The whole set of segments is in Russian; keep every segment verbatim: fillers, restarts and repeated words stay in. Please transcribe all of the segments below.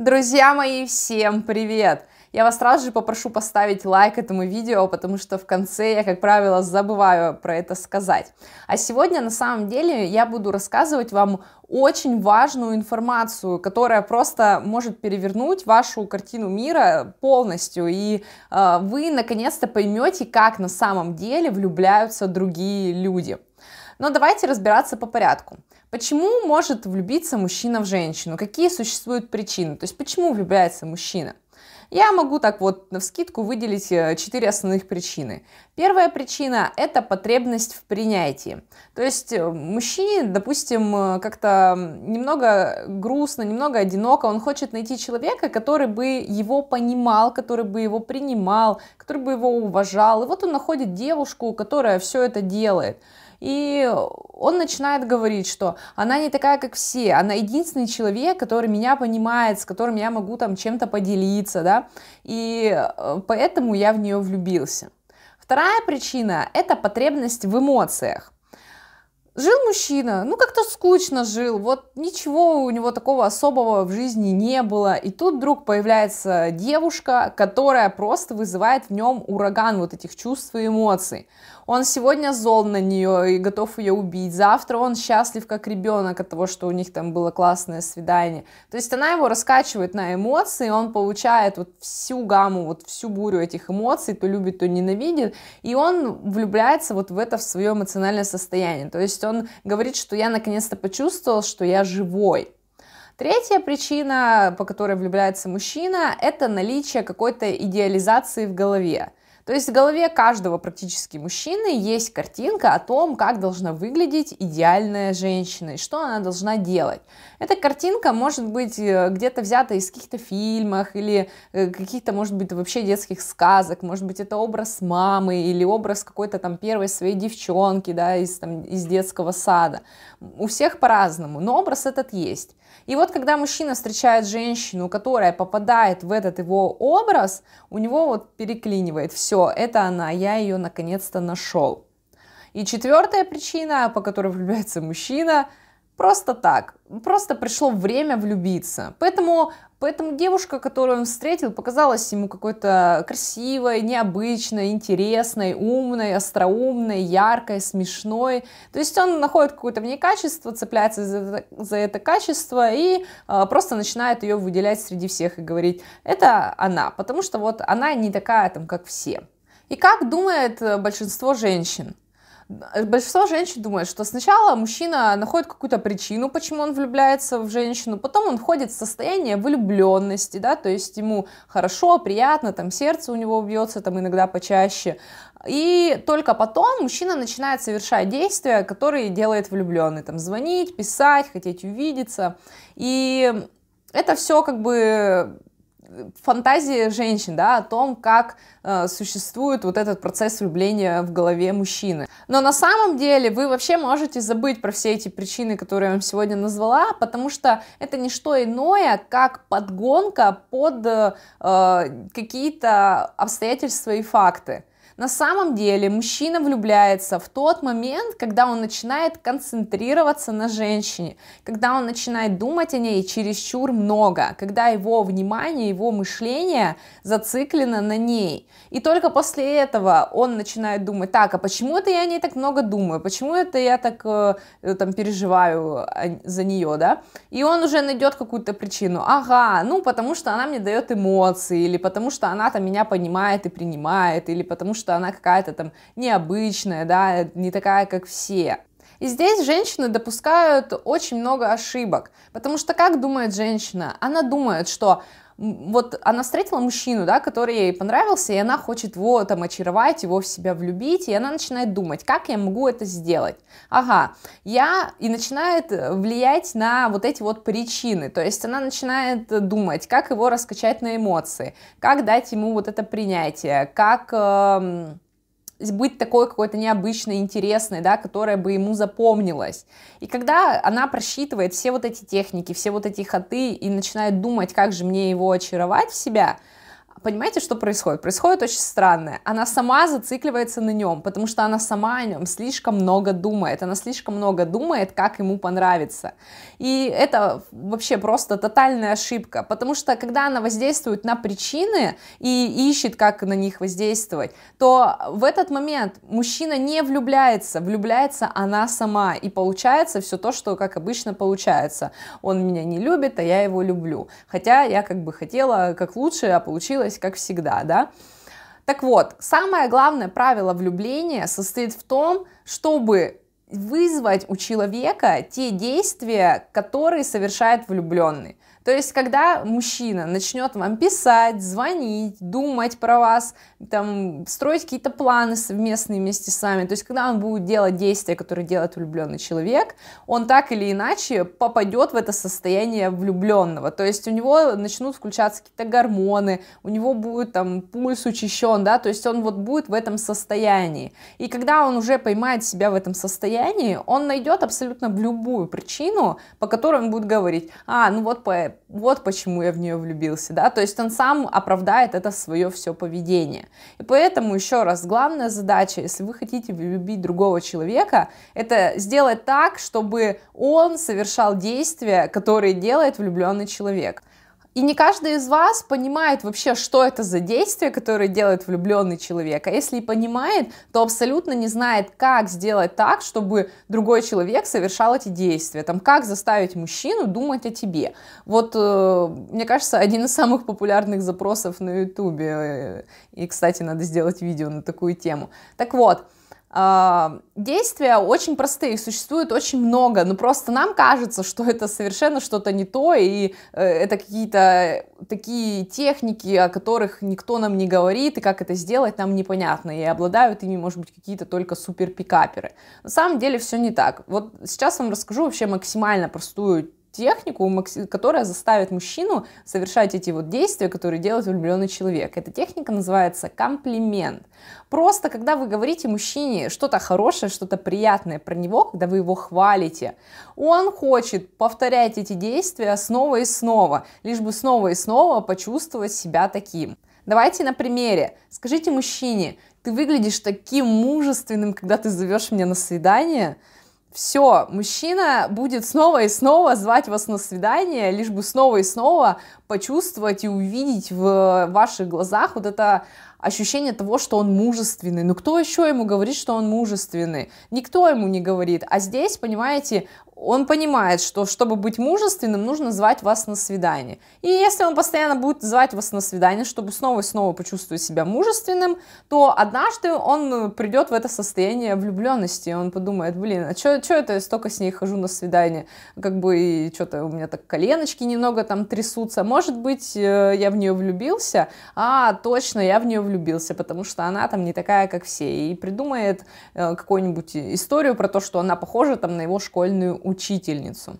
Друзья мои, всем привет! Я вас сразу же попрошу поставить лайк этому видео, потому что в конце я, как правило, забываю про это сказать. А сегодня, на самом деле, я буду рассказывать вам очень важную информацию, которая просто может перевернуть вашу картину мира полностью, и э, вы, наконец-то, поймете, как на самом деле влюбляются другие люди. Но давайте разбираться по порядку. Почему может влюбиться мужчина в женщину? Какие существуют причины? То есть почему влюбляется мужчина? Я могу так вот навскидку выделить четыре основных причины. Первая причина – это потребность в принятии. То есть мужчине, допустим, как-то немного грустно, немного одиноко, он хочет найти человека, который бы его понимал, который бы его принимал, который бы его уважал. И вот он находит девушку, которая все это делает. И он начинает говорить, что она не такая, как все, она единственный человек, который меня понимает, с которым я могу там чем-то поделиться, да, и поэтому я в нее влюбился. Вторая причина – это потребность в эмоциях. Жил мужчина, ну как-то скучно жил, вот ничего у него такого особого в жизни не было, и тут вдруг появляется девушка, которая просто вызывает в нем ураган вот этих чувств и эмоций. Он сегодня зол на нее и готов ее убить, завтра он счастлив как ребенок от того, что у них там было классное свидание. То есть она его раскачивает на эмоции, он получает вот всю гамму, вот всю бурю этих эмоций, то любит, то ненавидит, и он влюбляется вот в это, в свое эмоциональное состояние. То есть он говорит, что я наконец-то почувствовал, что я живой. Третья причина, по которой влюбляется мужчина, это наличие какой-то идеализации в голове. То есть в голове каждого практически мужчины есть картинка о том, как должна выглядеть идеальная женщина и что она должна делать. Эта картинка может быть где-то взята из каких-то фильмов или каких-то, может быть, вообще детских сказок, может быть, это образ мамы или образ какой-то там первой своей девчонки, да, из, там, из детского сада. У всех по-разному, но образ этот есть. И вот когда мужчина встречает женщину, которая попадает в этот его образ, у него вот переклинивает все. Все, это она, я ее наконец-то нашел. И четвертая причина, по которой влюбляется мужчина, просто так, просто пришло время влюбиться. Поэтому, поэтому девушка, которую он встретил, показалась ему какой-то красивой, необычной, интересной, умной, остроумной, яркой, смешной. То есть он находит какое-то в ней качество, цепляется за это, за это качество и э, просто начинает ее выделять среди всех и говорить, это она, потому что вот она не такая там, как все. И как думает большинство женщин? Большинство женщин думает, что сначала мужчина находит какую-то причину, почему он влюбляется в женщину, потом он входит в состояние влюбленности, да, то есть ему хорошо, приятно, там сердце у него бьется там иногда почаще, и только потом мужчина начинает совершать действия, которые делает влюбленный, там звонить, писать, хотеть увидеться, и это все как бы... фантазии женщин, да, о том, как э, существует вот этот процесс влюбления в голове мужчины. Но на самом деле вы вообще можете забыть про все эти причины, которые я вам сегодня назвала, потому что это не что иное, как подгонка под э, какие-то обстоятельства и факты. На самом деле мужчина влюбляется в тот момент, когда он начинает концентрироваться на женщине, когда он начинает думать о ней чересчур много, когда его внимание, его мышление зациклено на ней. И только после этого он начинает думать, так, а почему это я о ней так много думаю, почему это я так там, переживаю за нее, да? И он уже найдет какую-то причину, ага, ну потому что она мне дает эмоции, или потому что она там, меня понимает и принимает, или потому что она какая-то там необычная, да, не такая, как все. И здесь женщины допускают очень много ошибок, потому что как думает женщина? Она думает, что вот она встретила мужчину, да, который ей понравился, и она хочет его там очаровать, его в себя влюбить, и она начинает думать, как я могу это сделать. Ага, я... И начинает влиять на вот эти вот причины, то есть она начинает думать, как его раскачать на эмоции, как дать ему вот это принятие, как... Эм... быть такой какой-то необычной, интересной, да, которая бы ему запомнилась. И когда она просчитывает все вот эти техники, все вот эти ходы и начинает думать, как же мне его очаровать в себя, понимаете, что происходит? Происходит очень странное. Она сама зацикливается на нем, потому что она сама о нем слишком много думает. Она слишком много думает, как ему понравится. И это вообще просто тотальная ошибка, потому что когда она воздействует на причины и ищет, как на них воздействовать, то в этот момент мужчина не влюбляется, влюбляется она сама. И получается все то, что как обычно получается. Он меня не любит, а я его люблю. Хотя я как бы хотела как лучше, а получилось как всегда, да? Так вот, самое главное правило влюбления состоит в том, чтобы вызвать у человека те действия, которые совершает влюбленный. То есть, когда мужчина начнет вам писать, звонить, думать про вас, там, строить какие-то планы совместные вместе с вами, то есть, когда он будет делать действия, которые делает влюбленный человек, он так или иначе попадет в это состояние влюбленного. То есть, у него начнут включаться какие-то гормоны, у него будет там пульс учащен, да, то есть, он вот будет в этом состоянии. И когда он уже поймает себя в этом состоянии, он найдет абсолютно в любую причину, по которой он будет говорить: а, ну вот по Вот почему я в нее влюбился, да, то есть он сам оправдает это свое все поведение. И поэтому, еще раз, главная задача, если вы хотите влюбить другого человека, это сделать так, чтобы он совершал действия, которые делает влюбленный человек. И не каждый из вас понимает вообще, что это за действие, которое делает влюбленный человек. А если и понимает, то абсолютно не знает, как сделать так, чтобы другой человек совершал эти действия. Там, как заставить мужчину думать о тебе. Вот, мне кажется, один из самых популярных запросов на ютубе. И, кстати, надо сделать видео на такую тему. Так вот. Действия очень простые, их существует очень много, но просто нам кажется, что это совершенно что-то не то, и это какие-то такие техники, о которых никто нам не говорит, и как это сделать нам непонятно, и обладают ими, может быть, какие-то только суперпикаперы. На самом деле все не так. Вот сейчас вам расскажу вообще максимально простую технику, которая заставит мужчину совершать эти вот действия, которые делает влюбленный человек. Эта техника называется комплимент. Просто, когда вы говорите мужчине что-то хорошее, что-то приятное про него, когда вы его хвалите, он хочет повторять эти действия снова и снова, лишь бы снова и снова почувствовать себя таким. Давайте на примере. Скажите мужчине: ты выглядишь таким мужественным, когда ты зовешь меня на свидание. Все, мужчина будет снова и снова звать вас на свидание, лишь бы снова и снова почувствовать и увидеть в ваших глазах вот это ощущение того, что он мужественный. Ну кто еще ему говорит, что он мужественный? Никто ему не говорит. А здесь, понимаете, он понимает, что чтобы быть мужественным, нужно звать вас на свидание. И если он постоянно будет звать вас на свидание, чтобы снова и снова почувствовать себя мужественным, то однажды он придет в это состояние влюбленности. Он подумает: блин, а что это я столько с ней хожу на свидание? Как бы и что-то у меня так коленочки немного там трясутся. Может быть, я в нее влюбился? А, точно, я в нее влюбился, потому что она там не такая, как все. И придумает какую-нибудь историю про то, что она похожа там на его школьную учительницу. учительницу.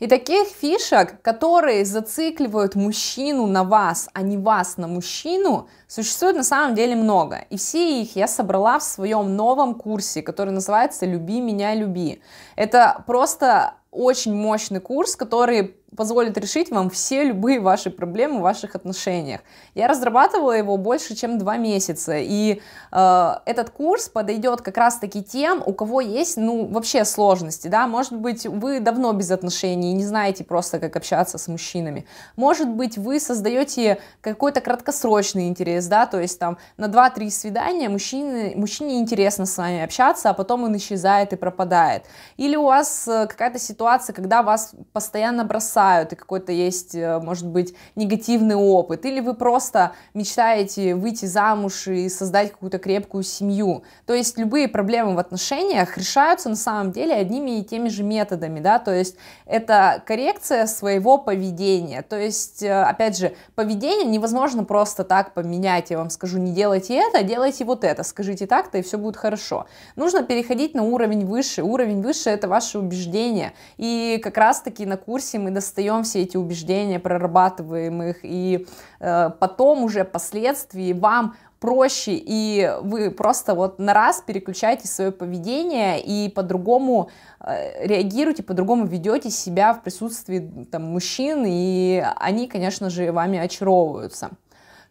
И таких фишек, которые зацикливают мужчину на вас, а не вас на мужчину, существует на самом деле много. И все их я собрала в своем новом курсе, который называется «Люби меня, люби». Это просто очень мощный курс, который позволит решить вам все любые ваши проблемы в ваших отношениях. Я разрабатывала его больше, чем два месяца, и э, этот курс подойдет как раз-таки тем, у кого есть, ну, вообще сложности, да, может быть, вы давно без отношений и не знаете просто, как общаться с мужчинами, может быть, вы создаете какой-то краткосрочный интерес, да, то есть там на два-три свидания мужчине, мужчине интересно с вами общаться, а потом он исчезает и пропадает, или у вас какая-то ситуация, когда вас постоянно бросают, и какой-то есть, может быть, негативный опыт, или вы просто мечтаете выйти замуж и создать какую-то крепкую семью. То есть любые проблемы в отношениях решаются на самом деле одними и теми же методами, да, то есть это коррекция своего поведения, то есть, опять же, поведение невозможно просто так поменять, я вам скажу, не делайте это, делайте вот это, скажите так-то, и все будет хорошо. Нужно переходить на уровень выше, уровень выше — это ваши убеждения, и как раз-таки на курсе мы достаточно достаем все эти убеждения, прорабатываем их, и э, потом уже впоследствии вам проще, и вы просто вот на раз переключаете свое поведение и по-другому э, реагируете, по-другому ведете себя в присутствии там мужчин, и они, конечно же, вами очаровываются.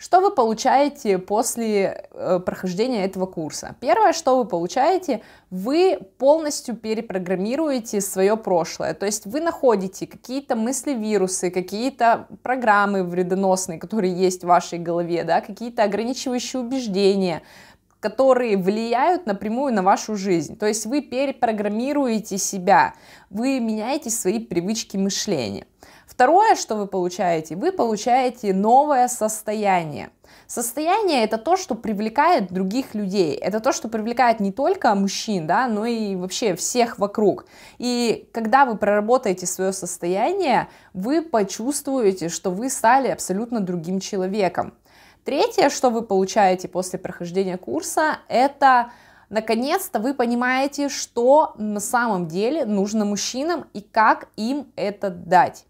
Что вы получаете после э, прохождения этого курса? Первое, что вы получаете, вы полностью перепрограммируете свое прошлое, то есть вы находите какие-то мысли-вирусы, какие-то программы вредоносные, которые есть в вашей голове, да, какие-то ограничивающие убеждения, которые влияют напрямую на вашу жизнь. То есть вы перепрограммируете себя, вы меняете свои привычки мышления. Второе, что вы получаете, вы получаете новое состояние. Состояние — это то, что привлекает других людей, это то, что привлекает не только мужчин, да, но и вообще всех вокруг. И когда вы проработаете свое состояние, вы почувствуете, что вы стали абсолютно другим человеком. Третье, что вы получаете после прохождения курса, это наконец-то вы понимаете, что на самом деле нужно мужчинам и как им это дать.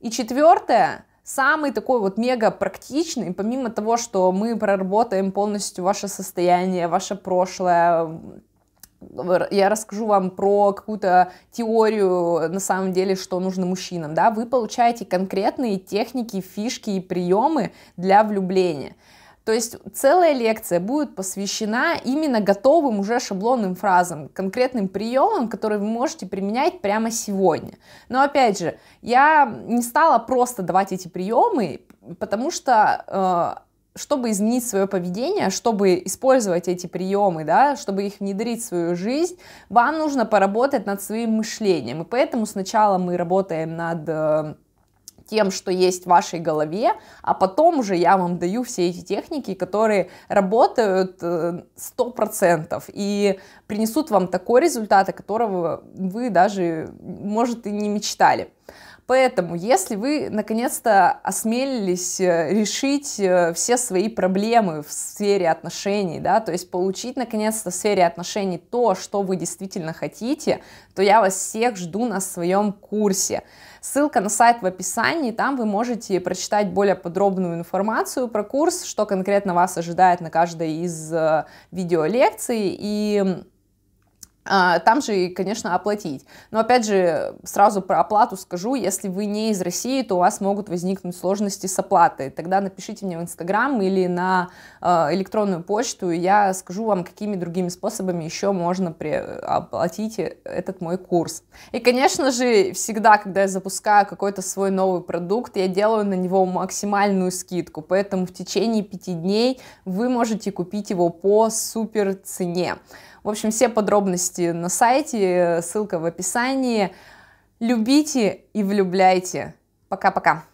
И четвертое, самый такой вот мега практичный, помимо того, что мы проработаем полностью ваше состояние, ваше прошлое, я расскажу вам про какую-то теорию, на самом деле, что нужно мужчинам, да, вы получаете конкретные техники, фишки и приемы для влюбления. То есть целая лекция будет посвящена именно готовым уже шаблонным фразам, конкретным приемам, которые вы можете применять прямо сегодня. Но опять же, я не стала просто давать эти приемы, потому что... Э, чтобы изменить свое поведение, чтобы использовать эти приемы, да, чтобы их внедрить в свою жизнь, вам нужно поработать над своим мышлением. И поэтому сначала мы работаем над тем, что есть в вашей голове, а потом уже я вам даю все эти техники, которые работают сто процентов и принесут вам такой результат, о которого вы даже, может, и не мечтали. Поэтому, если вы наконец-то осмелились решить все свои проблемы в сфере отношений, да, то есть получить наконец-то в сфере отношений то, что вы действительно хотите, то я вас всех жду на своем курсе. Ссылка на сайт в описании, там вы можете прочитать более подробную информацию про курс, что конкретно вас ожидает на каждой из видеолекций, и... там же, конечно, оплатить. Но опять же, сразу про оплату скажу, если вы не из России, то у вас могут возникнуть сложности с оплатой. Тогда напишите мне в Инстаграм или на электронную почту, и я скажу вам, какими другими способами еще можно оплатить этот мой курс. И, конечно же, всегда, когда я запускаю какой-то свой новый продукт, я делаю на него максимальную скидку, поэтому в течение пяти дней вы можете купить его по супер цене. В общем, все подробности на сайте, ссылка в описании. Любите и влюбляйте. Пока-пока.